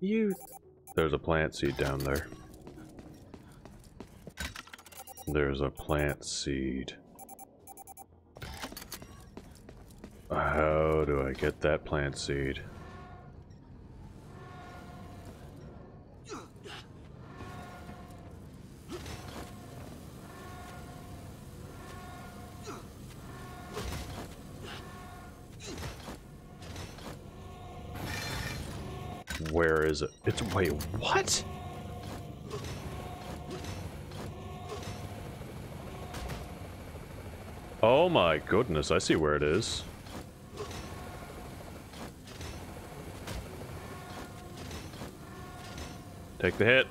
You. There's a plant seed down there. There's a plant seed. How do I get that plant seed? Where is it? It's, wait, what? Oh my goodness, I see where it is. Take the hit.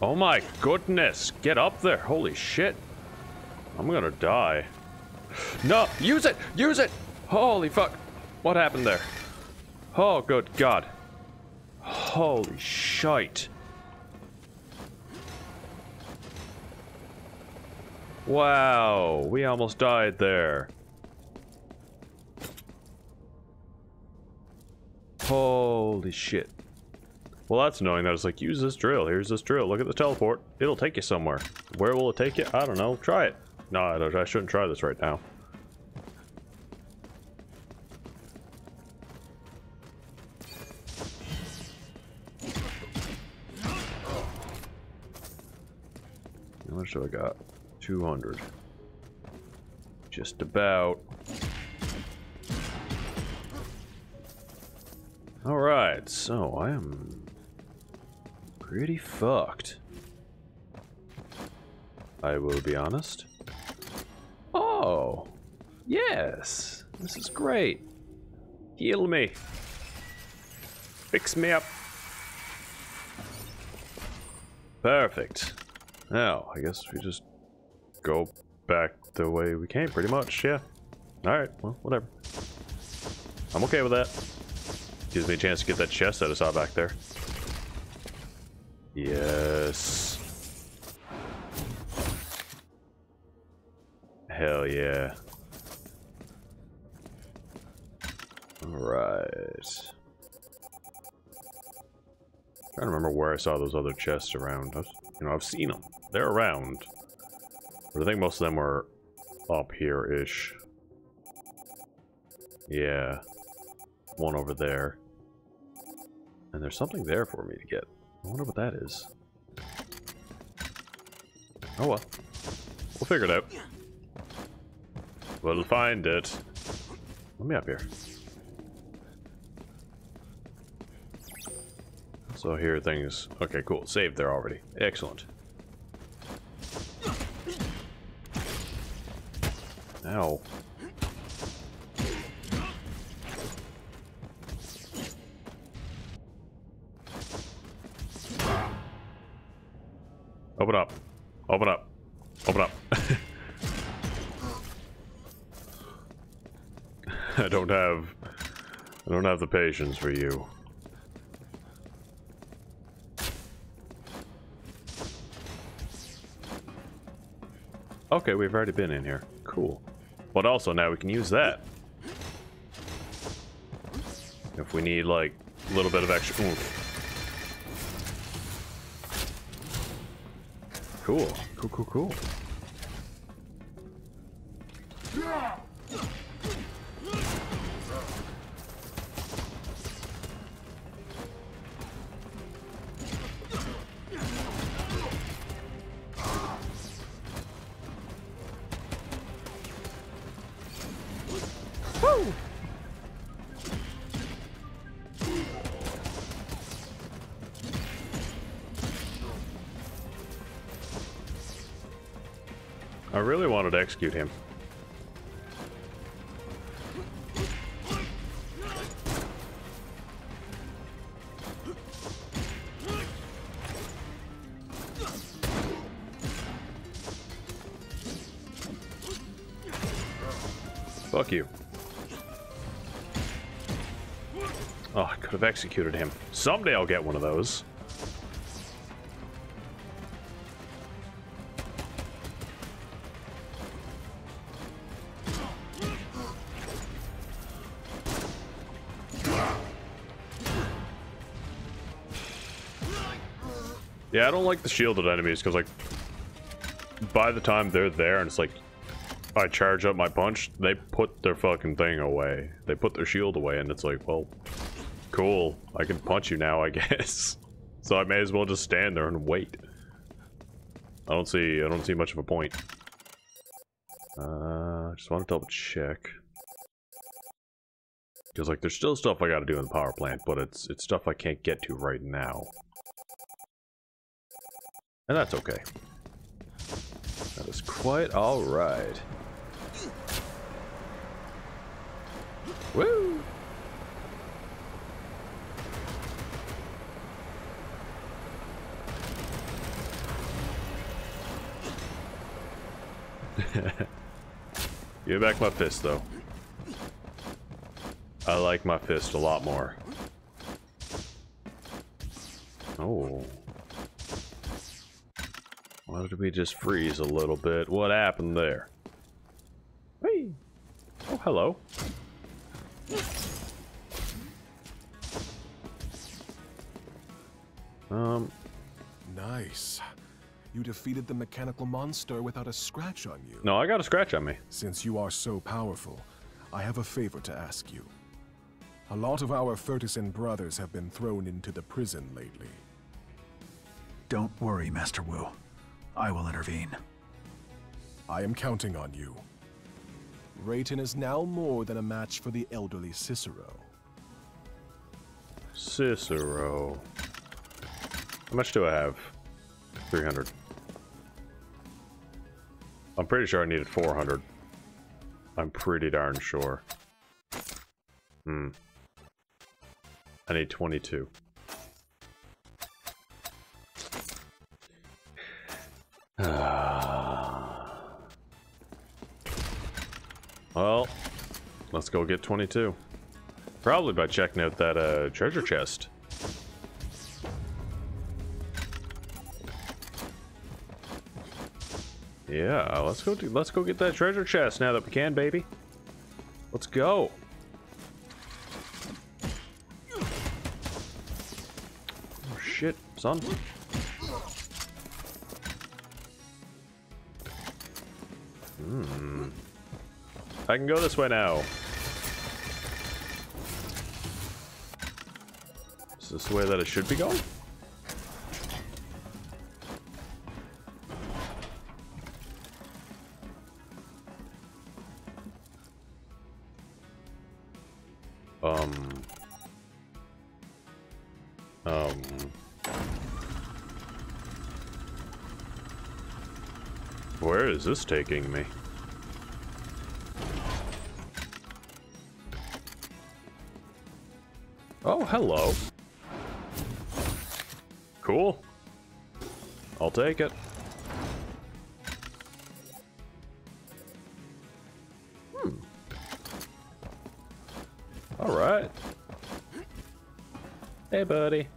Oh my goodness, get up there, holy shit. I'm gonna die. No, use it! Use it! Holy fuck! What happened there? Oh, good God. Holy shite. Wow, we almost died there. Holy shit. Well, that's annoying. That it's like, use this drill. Here's this drill. Look at the teleport. It'll take you somewhere. Where will it take you? I don't know. Try it. No, I shouldn't try this right now. How much do I got? 200. Just about. Alright, so I am pretty fucked. I will be honest. Oh, yes. This is great. Heal me. Fix me up. Perfect. Now, I guess we just go back the way we came, pretty much, yeah. Alright, well, whatever. I'm okay with that. Gives me a chance to get that chest that I saw back there. Yes. Hell yeah. Alright. I don't remember where I saw those other chests around. I've seen them. They're around. But I think most of them were up here-ish. Yeah. One over there. And there's something there for me to get. I wonder what that is. Oh well. We'll figure it out. We'll find it. Let me up here. So here are things. Okay, cool. Saved there already. Excellent. Ow. Open up. Open up. Open up. I don't have the patience for you. Okay, we've already been in here. Cool. But also now we can use that. If we need like a little bit of extra oomph. Cool. Cool, cool, cool. I really wanted to execute him. Fuck you. Oh, I could have executed him. Someday I'll get one of those. Yeah, I don't like the shielded enemies, because, like, by the time they're there and it's like, I charge up my punch, they put their fucking thing away. They put their shield away, and it's like, well, cool. I can punch you now, I guess. So I may as well just stand there and wait. I don't see much of a point. I just want to double check. Because, like, there's still stuff I gotta do in the power plant, but it's stuff I can't get to right now. And that's okay. That is quite alright. Woo! Give back my fist, though. I like my fist a lot more. Oh. Why did we just freeze a little bit? What happened there? Hey! Oh, hello. Nice. You defeated the mechanical monster without a scratch on you. No, I got a scratch on me. Since you are so powerful, I have a favor to ask you. A lot of our Furtisan brothers have been thrown into the prison lately. Don't worry, Master Wu. I will intervene. I am counting on you. Rayton is now more than a match for the elderly Cicero. Cicero. How much do I have? 300. I'm pretty sure I needed 400. I'm pretty darn sure. Hmm. I need 22. Well, let's go get 22. Probably by checking out that treasure chest. Yeah, let's go get that treasure chest now that we can, baby. Let's go. Oh shit, son. Hmm. I can go this way now. Is this the way that it should be going? Where is this taking me? Oh, hello. Cool. I'll take it. Hmm. All right. Hey, buddy.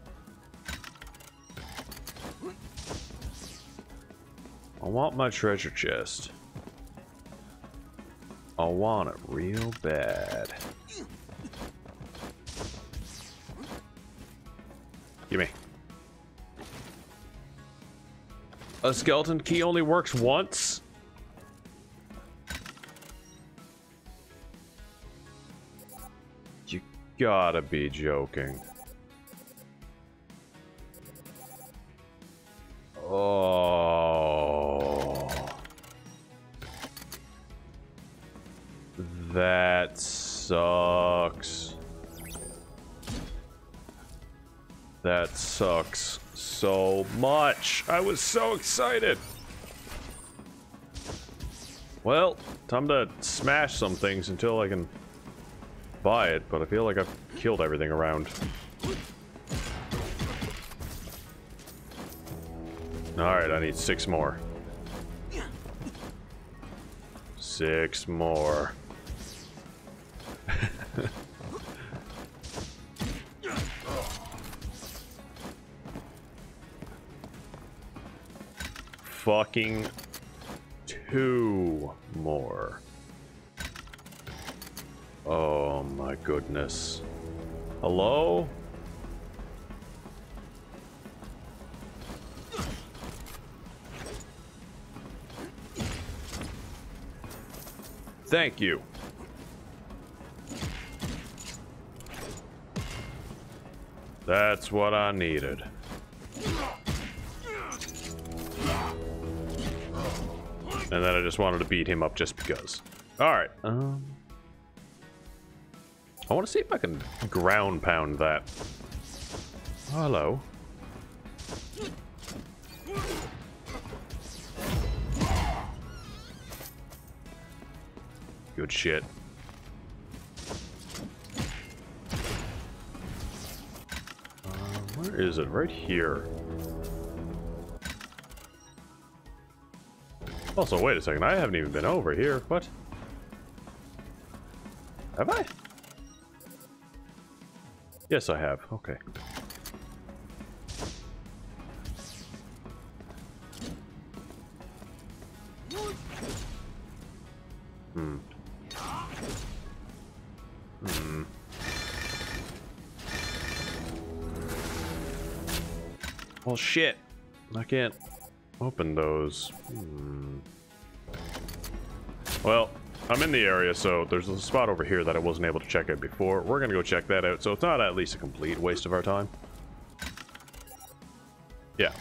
I want my treasure chest. I want it real bad. Gimme. A skeleton key only works once? You gotta be joking. That sucks. That sucks so much. I was so excited. Well, time to smash some things until I can buy it, but I feel like I've killed everything around. Alright, I need 6 more. 6 more. Fucking 2 more. Oh my goodness. Hello? Thank you. That's what I needed. And then I just wanted to beat him up just because. Alright. I want to see if I can ground pound that. Hello. Good shit. Where is it? Right here. Also, wait a second. I haven't even been over here. What? Have I? Yes, I have. Okay. Well, shit. I can't open those. Well, I'm in the area, so there's a spot over here that I wasn't able to check out before. We're gonna go check that out, so it's not at least a complete waste of our time. Yeah.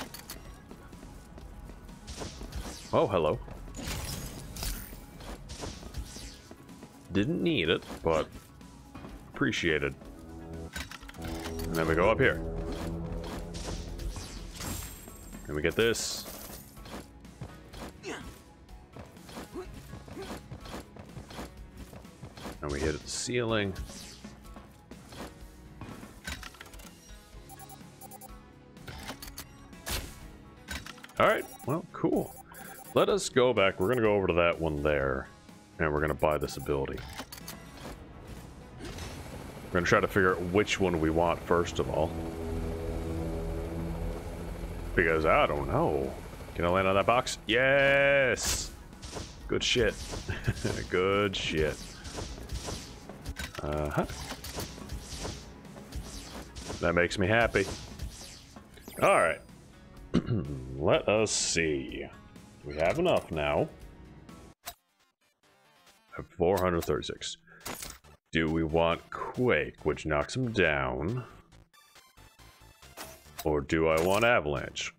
Oh, hello. Didn't need it, but appreciated. And then we go up here. Can we get this? And we hit at the ceiling. Alright, well, cool. Let us go back. We're going to go over to that one there. And we're going to buy this ability. We're going to try to figure out which one we want first of all. Because I don't know. Can I land on that box? Yes! Good shit. Good shit. Uh-huh. That makes me happy. Alright. Let us see. We have enough now. 436. Do we want Quake, which knocks him down? Or do I want Avalanche?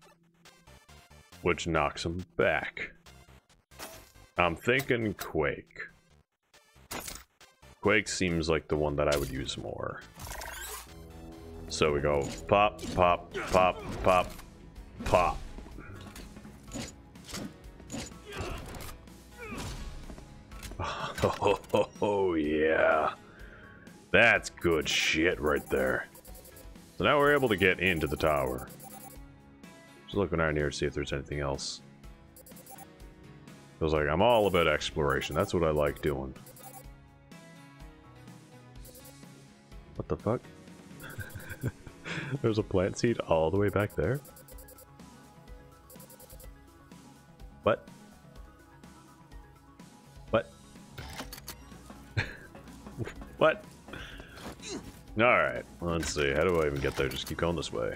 Which knocks him back. I'm thinking Quake. Quake seems like the one that I would use more. So we go pop, pop, pop, pop, pop. Oh yeah. That's good shit right there. So now we're able to get into the tower. Just looking around here to see if there's anything else. Feels like I'm all about exploration. That's what I like doing. What the fuck? There's a plant seed all the way back there? What? What? What? Alright, let's see. How do I even get there? Just keep going this way.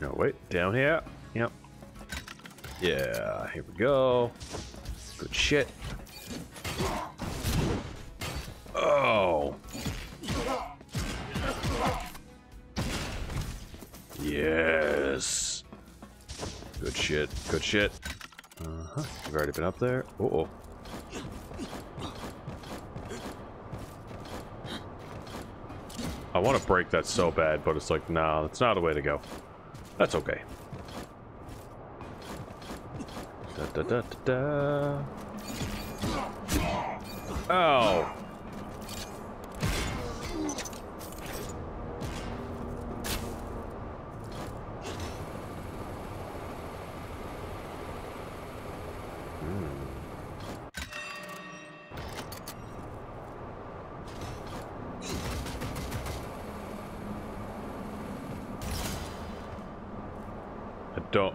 No, wait. Down here? Yep. Yeah, here we go. Good shit. Oh! Yes! Good shit, good shit. Uh-huh. I've already been up there. Uh-oh. I want to break that so bad, but it's like, nah, that's not a way to go. That's okay. Da-da-da-da-da. Oh!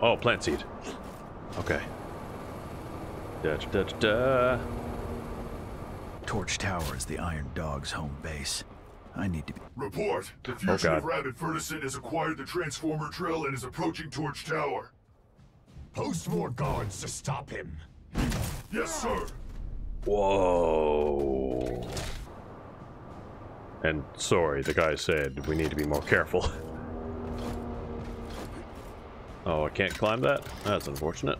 Oh, plant seed. Okay. Da, da, da, da. Torch Tower is the Iron Dog's home base. I need to be. Report. The fugitive rabbit Furtisan has acquired the Transformer Trail and is approaching Torch Tower. Post more guards to stop him. Yes, sir. Whoa. And sorry, the guy said we need to be more careful. Oh, I can't climb that? That's unfortunate.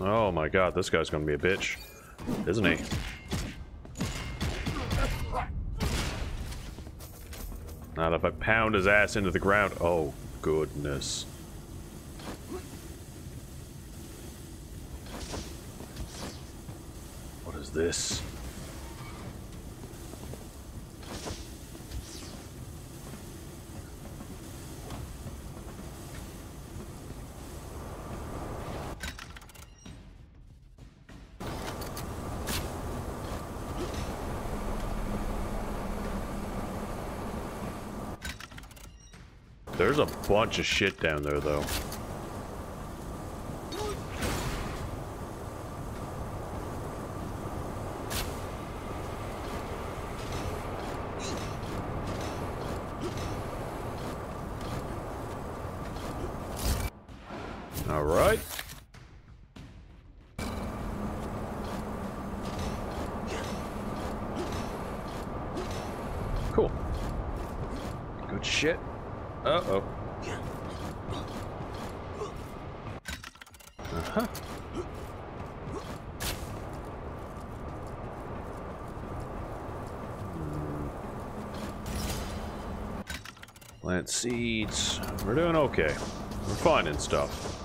Oh my god, this guy's gonna be a bitch, isn't he? Not if I pound his ass into the ground. Oh, goodness. What is this? There's a bunch of shit down there, though. All right. Cool. Good shit. Uh-oh. Uh-huh. Plant seeds. We're doing okay. We're finding stuff.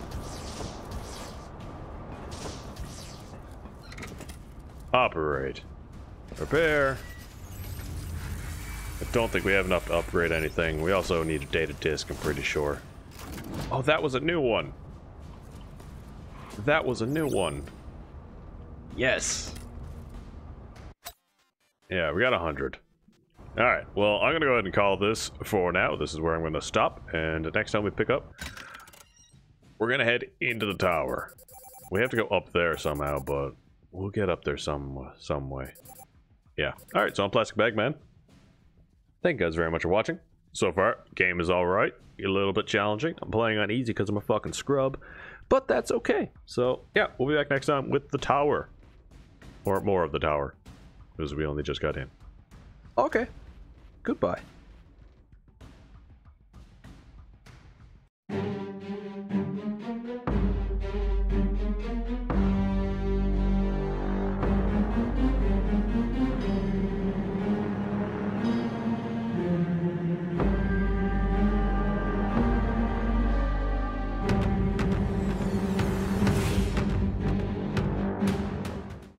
Operate. Repair. I don't think we have enough to upgrade anything. We also need a data disk, I'm pretty sure. Oh, that was a new one. That was a new one. Yes. Yeah, we got 100. Alright, well, I'm gonna go ahead and call this for now. This is where I'm gonna stop, and the next time we pick up, we're gonna head into the tower. We have to go up there somehow, but we'll get up there some way. Yeah. Alright, so I'm Plastic Bag Man. Thank you guys very much for watching. So far, game is alright. A little bit challenging. I'm playing on easy because I'm a fucking scrub. But that's okay. So, yeah, we'll be back next time with the tower. Or more of the tower. Because we only just got in. Okay. Goodbye.